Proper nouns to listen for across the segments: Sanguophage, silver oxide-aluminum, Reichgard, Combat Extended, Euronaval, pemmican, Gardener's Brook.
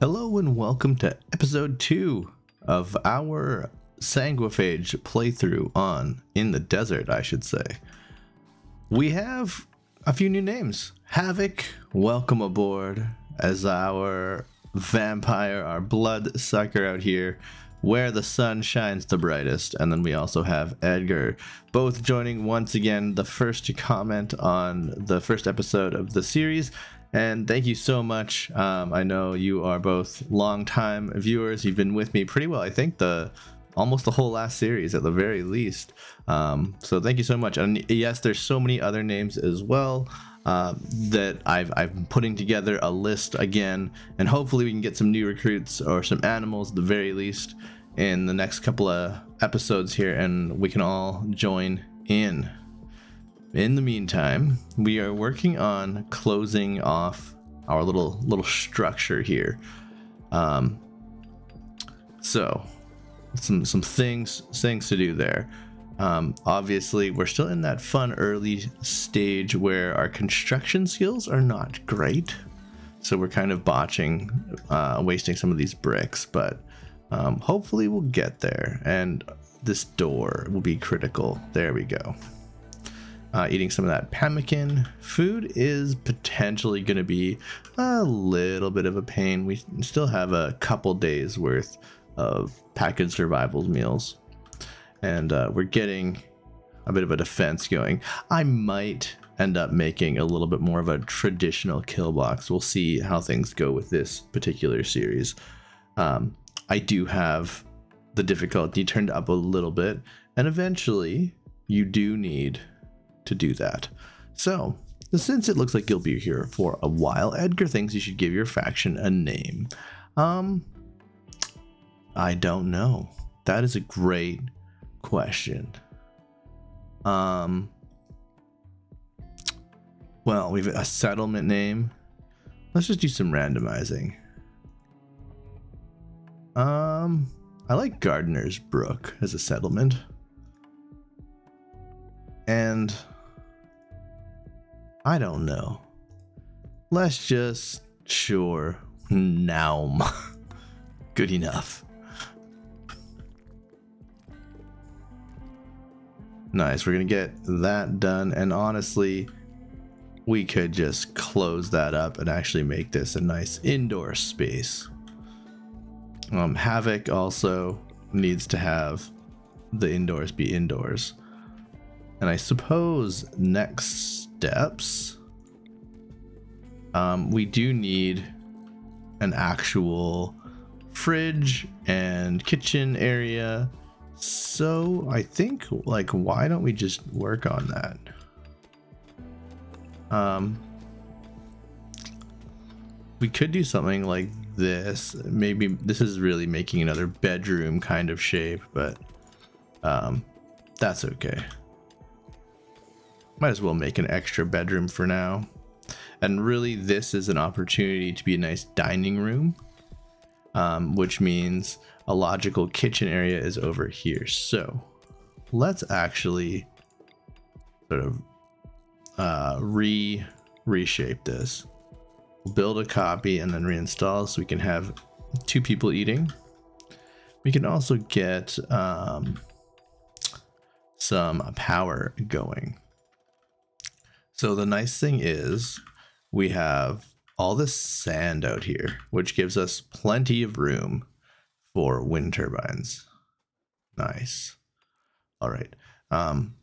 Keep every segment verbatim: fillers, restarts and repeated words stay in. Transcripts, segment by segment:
Hello and welcome to episode two of our Sanguophage playthrough on In the Desert, I should say. We have a few new names. Havoc, welcome aboard as our vampire, our blood sucker out here, where the sun shines the brightest. And then we also have Edgar, both joining once again, the first to comment on the first episode of the series. And thank you so much. Um, I know you are both long-time viewers. You've been with me pretty well, I think, the almost the whole last series at the very least. Um, so thank you so much. And yes, there's so many other names as well uh, that I've, I've been putting together a list again. And hopefully we can get some new recruits or some animals at the very least in the next couple of episodes here. And we can all join in. In the meantime, we are working on closing off our little little structure here. Um, so, some some things things to do there. Um, obviously, we're still in that fun early stage where our construction skills are not great, so we're kind of botching, uh, wasting some of these bricks. But um, hopefully, we'll get there. And this door will be critical. There we go. Uh, eating some of that pemmican. Food is potentially going to be a little bit of a pain. We still have a couple days worth of packaged survival meals. And uh, we're getting a bit of a defense going. I might end up making a little bit more of a traditional kill box. We'll see how things go with this particular series. Um, I do have the difficulty turned up a little bit. And eventually you do need to do that. So since it looks like you'll be here for a while, Edgar thinks you should give your faction a name. Um, I don't know. That is a great question. Um, well, we have a settlement name. Let's just do some randomizing. Um, I like Gardener's Brook as a settlement. And I don't know. Let's just, sure, Naum. Good enough. Nice, we're gonna get that done. And honestly, we could just close that up and actually make this a nice indoor space. Um, Havoc also needs to have the indoors be indoors. And I suppose next steps, um, we do need an actual fridge and kitchen area. So I think, like, why don't we just work on that? Um, we could do something like this. Maybe this is really making another bedroom kind of shape, but um, that's okay. Might as well make an extra bedroom for now. And really, this is an opportunity to be a nice dining room, um, which means a logical kitchen area is over here. So let's actually sort of uh, re reshape this. We'll build a copy and then reinstall so we can have two people eating. We can also get um, some power going. So the nice thing is we have all this sand out here, which gives us plenty of room for wind turbines. Nice. All right. Um,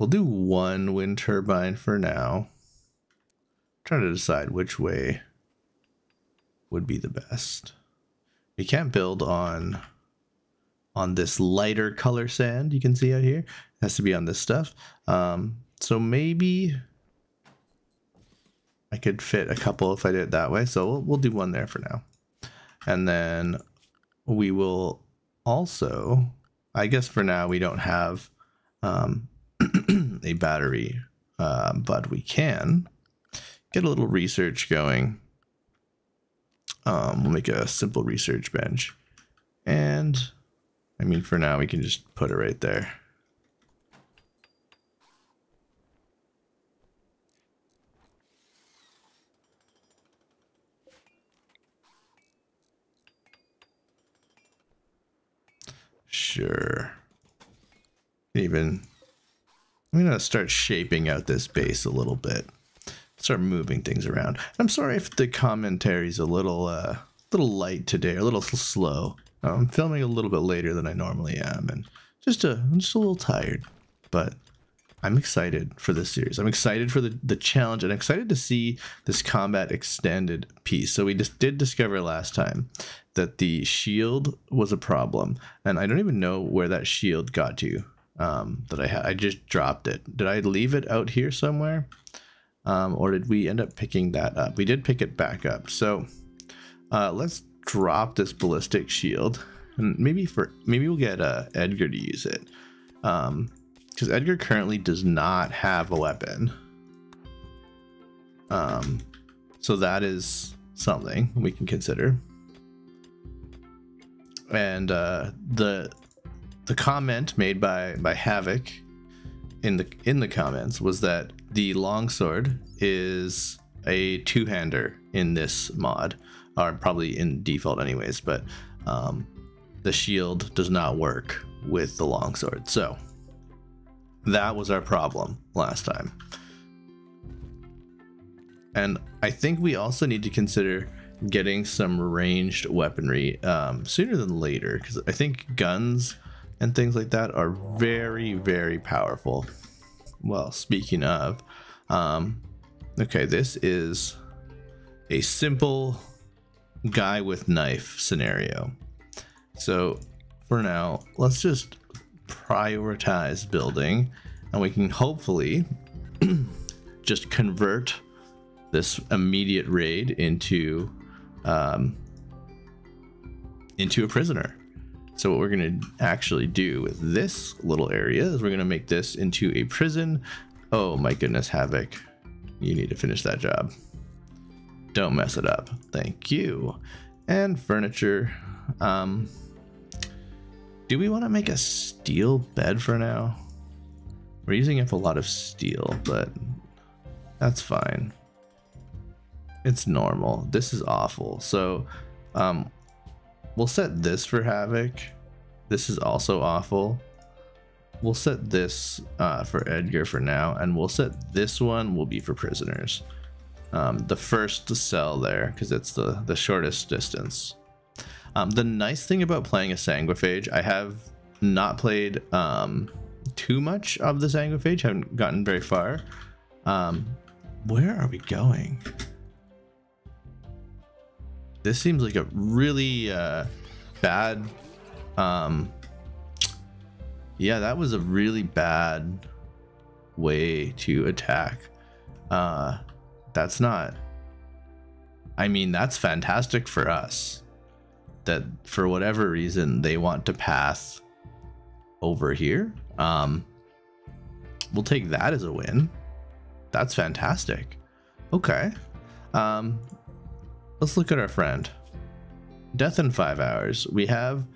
we'll do one wind turbine for now. I'm trying to decide which way would be the best. We can't build on, on this lighter color sand you can see out here. It has to be on this stuff. Um, So maybe I could fit a couple if I did it that way. So we'll, we'll do one there for now. And then we will also, I guess for now we don't have um, a battery, uh, but we can get a little research going. Um, we'll make a simple research bench. And I mean, for now we can just put it right there. Sure. Even... I'm going to start shaping out this base a little bit. Start moving things around. I'm sorry if the commentary's a little, uh, little light today, or a little slow. I'm filming a little bit later than I normally am, and just a, I'm just a little tired. But I'm excited for this series. I'm excited for the, the challenge, and excited to see this Combat Extended piece. So we just did discover last time that the shield was a problem, and I don't even know where that shield got to. Um, that I had, I just dropped it. Did I leave it out here somewhere? Um, or did we end up picking that up? We did pick it back up. So uh, let's drop this ballistic shield, and maybe for maybe we'll get uh, Edgar to use it, because um, Edgar currently does not have a weapon. Um, so that is something we can consider. And uh, the the comment made by by Havoc in the in the comments was that the longsword is a two-hander in this mod, or probably in default anyways, but um, the shield does not work with the longsword. So that was our problem last time. And I think we also need to consider getting some ranged weaponry um, sooner than later, because I think guns and things like that are very, very powerful. Well, speaking of, um, okay, this is a simple guy with knife scenario. So for now, let's just prioritize building, and we can hopefully just convert this immediate raid into um, into a prisoner. So what we're going to actually do with this little area is we're going to make this into a prison. Oh my goodness, Havoc, you need to finish that job. Don't mess it up. Thank you. And furniture. Um, do we want to make a steel bed for now? We're using up a lot of steel, but that's fine. It's normal. This is awful. So, um, we'll set this for Havoc. This is also awful. We'll set this uh, for Edgar for now, and we'll set this one will be for prisoners. Um, the first cell there, because it's the, the shortest distance. Um, the nice thing about playing a Sanguophage, I have not played um, too much of the Sanguophage, haven't gotten very far. Um, where are we going? This seems like a really uh, bad, um, yeah, that was a really bad way to attack. Uh, that's not, I mean, that's fantastic for us that for whatever reason they want to pass over here. Um, we'll take that as a win. That's fantastic. Okay. Um, Let's look at our friend. Death in five hours. We have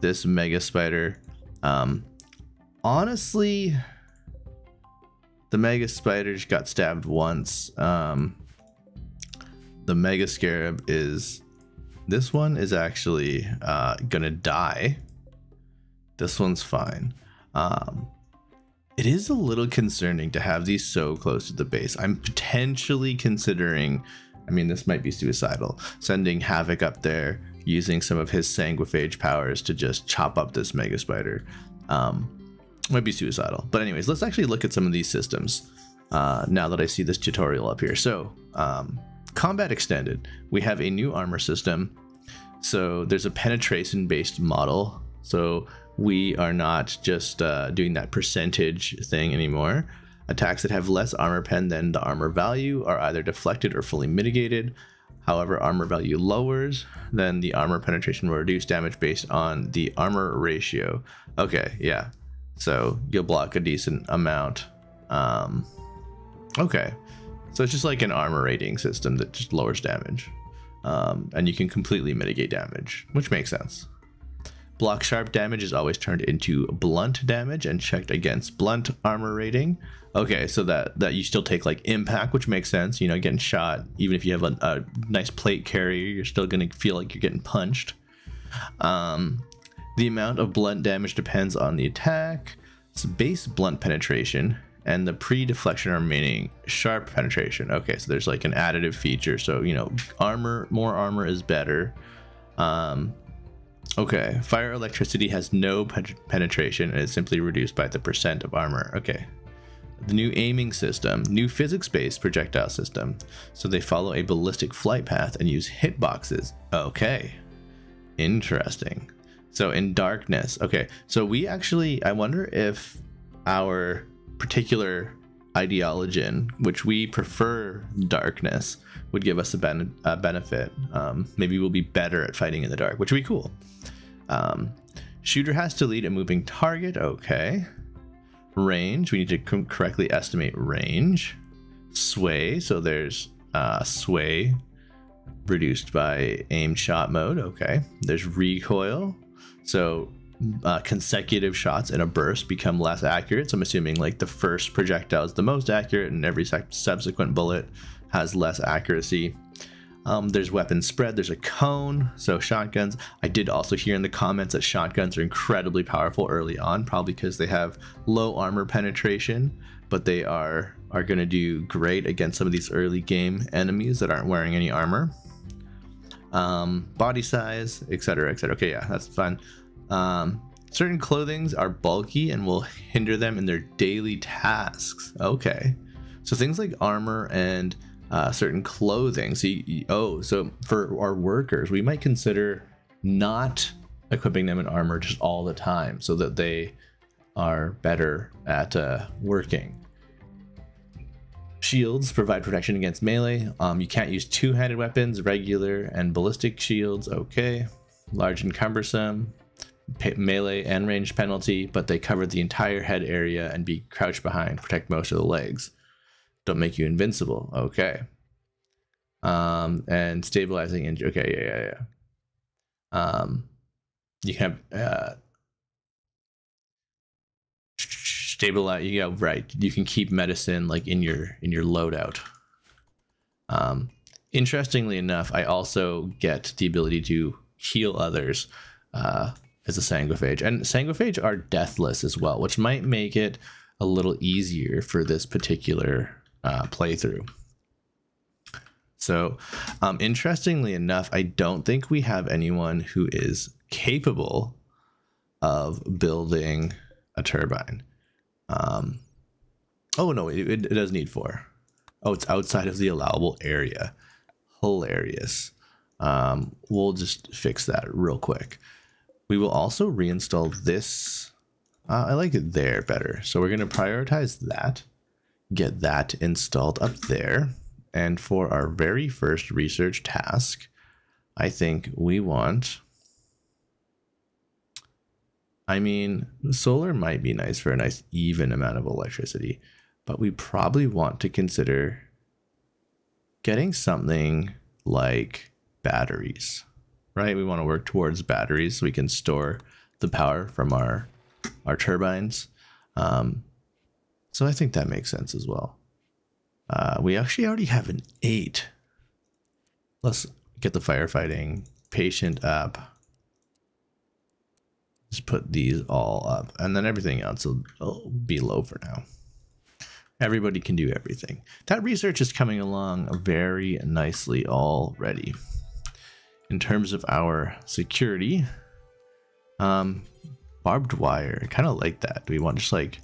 this mega spider. Um, honestly, the mega spiders got stabbed once. Um, the mega scarab is, this one is actually uh, gonna die. This one's fine. Um, it is a little concerning to have these so close to the base. I'm potentially considering, I mean, this might be suicidal, sending Havoc up there, using some of his Sanguophage powers to just chop up this mega spider. Um, might be suicidal. But anyways, let's actually look at some of these systems uh, now that I see this tutorial up here. So um, Combat Extended, we have a new armor system. So there's a penetration based model. So we are not just uh, doing that percentage thing anymore. Attacks that have less armor pen than the armor value are either deflected or fully mitigated. However, armor value lowers, then the armor penetration will reduce damage based on the armor ratio. Okay, yeah. So you'll block a decent amount. Um, okay. So it's just like an armor rating system that just lowers damage. Um, and you can completely mitigate damage, which makes sense. Block sharp damage is always turned into blunt damage and checked against blunt armor rating. Okay, so that that you still take like impact, which makes sense. You know, getting shot, even if you have a, a nice plate carrier, you're still gonna feel like you're getting punched. Um, The amount of blunt damage depends on the attack, its base blunt penetration, and the pre-deflection remaining sharp penetration. Okay, so there's like an additive feature. So, you know, armor, more armor is better. Um, okay, fire electricity has no pen penetration and is simply reduced by the percent of armor. Okay, the new aiming system, new physics-based projectile system. So they follow a ballistic flight path and use hitboxes. Okay, interesting. So in darkness, okay, so we actually, I wonder if our particular ideologen, which we prefer darkness, would give us a, ben a benefit. Um, maybe we'll be better at fighting in the dark, which would be cool. Um, shooter has to lead a moving target, okay. Range, we need to com correctly estimate range. Sway, so there's uh, sway reduced by aim shot mode, okay. There's recoil. So uh, consecutive shots in a burst become less accurate. So I'm assuming like the first projectile is the most accurate and every sec subsequent bullet has less accuracy. Um, there's weapon spread. There's a cone. So shotguns. I did also hear in the comments that shotguns are incredibly powerful early on, probably because they have low armor penetration, but they are, are going to do great against some of these early game enemies that aren't wearing any armor. Um, body size, et cetera, et cetera. Okay, yeah, that's fine. Um, certain clothings are bulky and will hinder them in their daily tasks. Okay, so things like armor and uh, certain clothing. So, you, oh, so for our workers, we might consider not equipping them in armor just all the time, so that they are better at uh, working. Shields provide protection against melee. Um, you can't use two-handed weapons, regular and ballistic shields. Okay, large and cumbersome, P melee and range penalty, but they cover the entire head area and be crouched behind, protect most of the legs. Don't make you invincible. Okay. Um, and stabilizing injury. Okay, yeah, yeah, yeah. Um, you can have... Uh, Stabilize, yeah, right. You can keep medicine like in your in your loadout. Um, interestingly enough, I also get the ability to heal others uh, as a Sanguophage, and Sanguophage are deathless as well, which might make it a little easier for this particular uh, playthrough. So, um, interestingly enough, I don't think we have anyone who is capable of building a turbine. Um, oh no, it, it does need four. Oh, it's outside of the allowable area. Hilarious. Um, we'll just fix that real quick. We will also reinstall this. Uh, I like it there better. So we're going to prioritize that, get that installed up there. And for our very first research task, I think we want, I mean, solar might be nice for a nice even amount of electricity, but we probably want to consider getting something like batteries, right? We want to work towards batteries so we can store the power from our, our turbines. Um, so I think that makes sense as well. Uh, we actually already have an eight. Let's get the firefighting patient up. Just put these all up, and then everything else will, will be low for now. Everybody can do everything. That research is coming along very nicely already. In terms of our security, um, barbed wire, I kind of like that. Do we want just like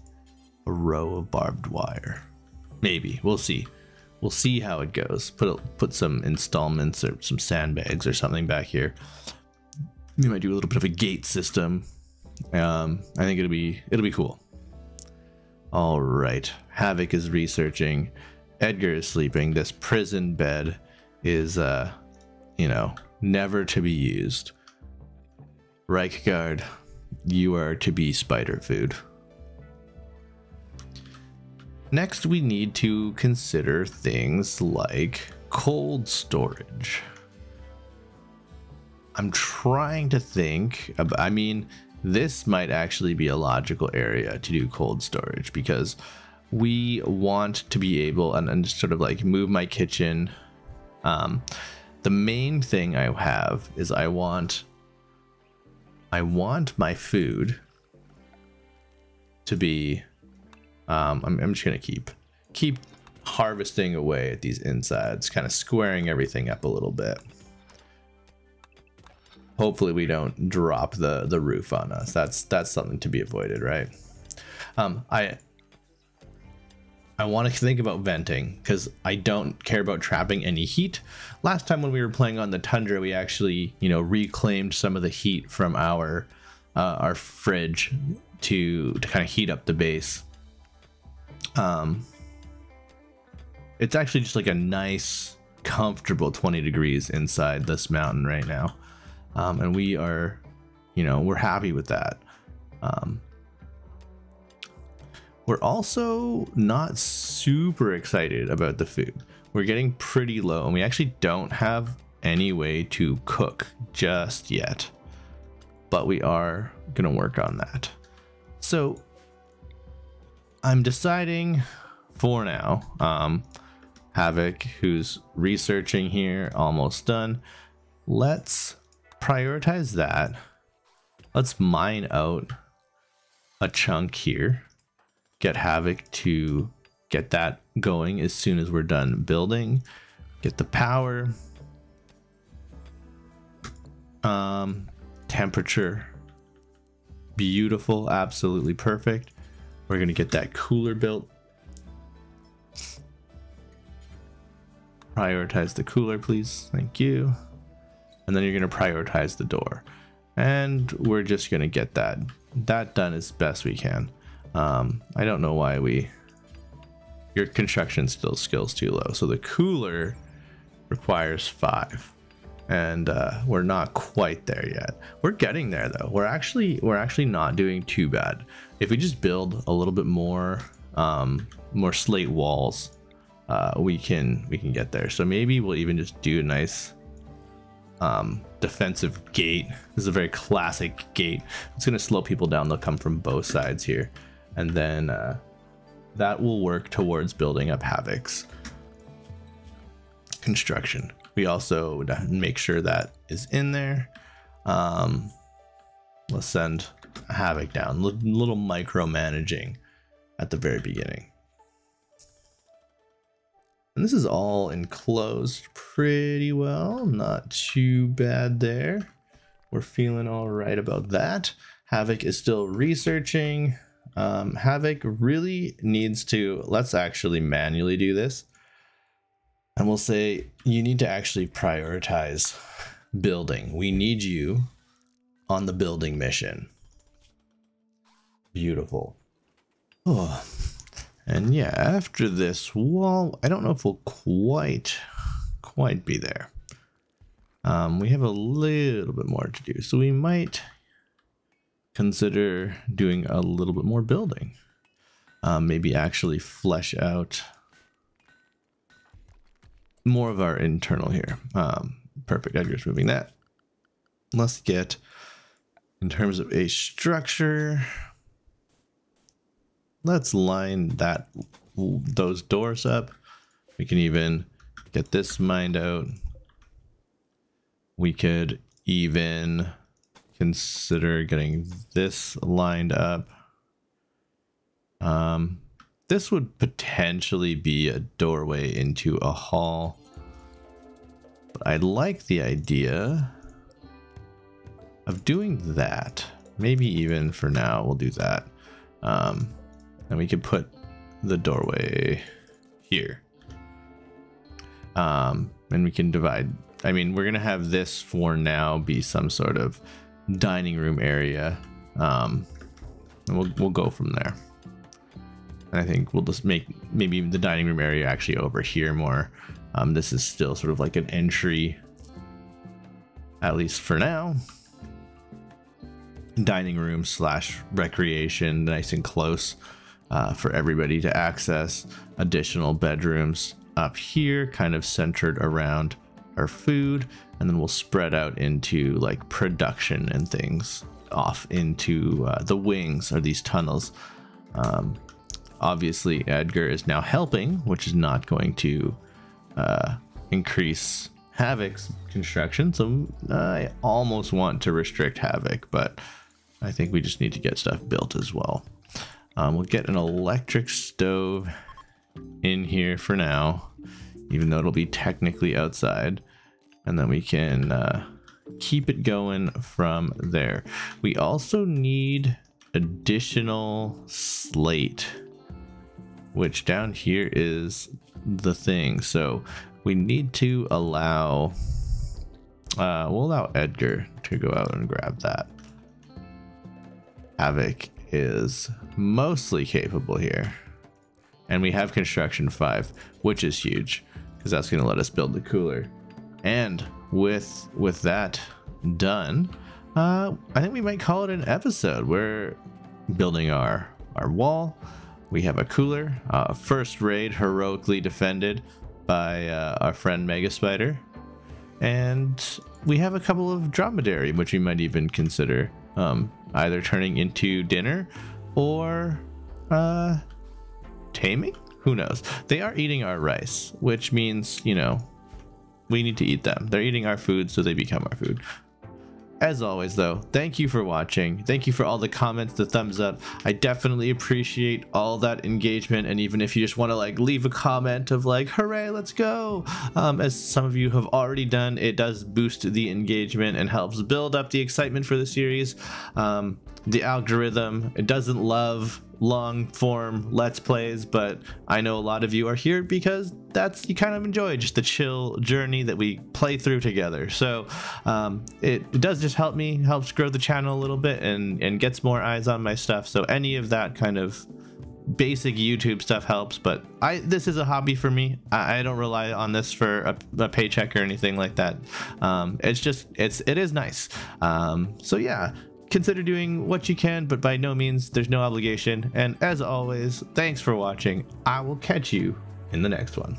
a row of barbed wire? Maybe, we'll see. We'll see how it goes. Put, a, put some installments or some sandbags or something back here. We might do a little bit of a gate system. Um, I think it'll be it'll be cool. All right, Havoc is researching. Edgar is sleeping. This prison bed is, uh, you know, never to be used. Reichgard, you are to be spider food. Next, we need to consider things like cold storage. I'm trying to think about, I mean, this might actually be a logical area to do cold storage because we want to be able and, and just sort of like move my kitchen. Um, the main thing I have is I want I want my food to be, um, I'm, I'm just going to keep, keep harvesting away at these insides, kind of squaring everything up a little bit. Hopefully we don't drop the, the roof on us. That's, that's something to be avoided, right? Um, I, I want to think about venting because I don't care about trapping any heat. Last time when we were playing on the tundra, we actually, you know, reclaimed some of the heat from our uh, our fridge to to kind of heat up the base. Um, it's actually just like a nice, comfortable twenty degrees inside this mountain right now, um, and we are, you know, we're happy with that. Um, We're also not super excited about the food. We're getting pretty low and we actually don't have any way to cook just yet, but we are gonna work on that. So I'm deciding for now, um, Havoc, who's researching here, almost done. Let's prioritize that. Let's mine out a chunk here. Get Havoc to get that going as soon as we're done building. Get the power. Um, temperature. Beautiful. Absolutely perfect. We're going to get that cooler built. Prioritize the cooler, please. Thank you. And then you're going to prioritize the door. And we're just going to get that, that done as best we can. Um, I don't know why we, your construction still skills too low. So the cooler requires five and, uh, we're not quite there yet. We're getting there though. We're actually, we're actually not doing too bad. If we just build a little bit more, um, more slate walls, uh, we can, we can get there. So maybe we'll even just do a nice, um, defensive gate. This is a very classic gate. It's going to slow people down. They'll come from both sides here. And then uh, that will work towards building up Havoc's construction. We also make sure that is in there. Um, let's send Havoc down. L- little micromanaging at the very beginning. And this is all enclosed pretty well. Not too bad there. We're feeling all right about that. Havoc is still researching. Um, Havoc really needs to, let's actually manually do this. And we'll say, you need to actually prioritize building. We need you on the building mission. Beautiful. Oh, and yeah, after this wall, I don't know if we'll quite, quite be there. Um, we have a little bit more to do, so we might consider doing a little bit more building. Um, maybe actually flesh out more of our internal here. Um, perfect, Edgar's moving that. Let's get, in terms of a structure, let's line that, those doors up. We can even get this mined out. We could even consider getting this lined up. Um, this would potentially be a doorway into a hall, but I like the idea of doing that. Maybe even for now, we'll do that. Um, and we could put the doorway here. Um, and we can divide. I mean, we're gonna have this for now be some sort of dining room area, um, and we'll, we'll go from there. And I think we'll just make maybe the dining room area actually over here more. Um, this is still sort of like an entry, at least for now. Dining room slash recreation, nice and close uh, for everybody to access. Additional bedrooms up here, kind of centered around our food, and then we'll spread out into like production and things off into uh, the wings or these tunnels. Um, obviously Edgar is now helping, which is not going to uh, increase Havoc construction, so I almost want to restrict Havoc, but I think we just need to get stuff built as well. Um, we'll get an electric stove in here for now, even though it'll be technically outside, and then we can uh, keep it going from there. We also need additional slate, which down here is the thing. So we need to allow, uh, we'll allow Edgar to go out and grab that. Havoc is mostly capable here, and we have construction five, which is huge because that's going to let us build the cooler. And with with that done, uh, I think we might call it an episode. We're building our our wall. We have a cooler. Uh, first raid heroically defended by uh, our friend Mega Spider, and we have a couple of dromedary, which we might even consider. Um, either turning into dinner or uh, taming? Who knows? They are eating our rice, which means, you know, we need to eat them. They're eating our food, so they become our food. As always, though, thank you for watching. Thank you for all the comments, the thumbs up. I definitely appreciate all that engagement. And even if you just want to like leave a comment of like, hooray, let's go. Um, as some of you have already done, it does boost the engagement and helps build up the excitement for the series. Um, the algorithm, it doesn't love long form let's plays, but I know a lot of you are here because that's, you kind of enjoy just the chill journey that we play through together. So um it, it does just help me, helps grow the channel a little bit, and and gets more eyes on my stuff. So any of that kind of basic YouTube stuff helps, but I this is a hobby for me. I, I don't rely on this for a, a paycheck or anything like that. Um it's just it's it is nice. Um so yeah, consider doing what you can, but by no means, there's no obligation. And as always, thanks for watching. I will catch you in the next one.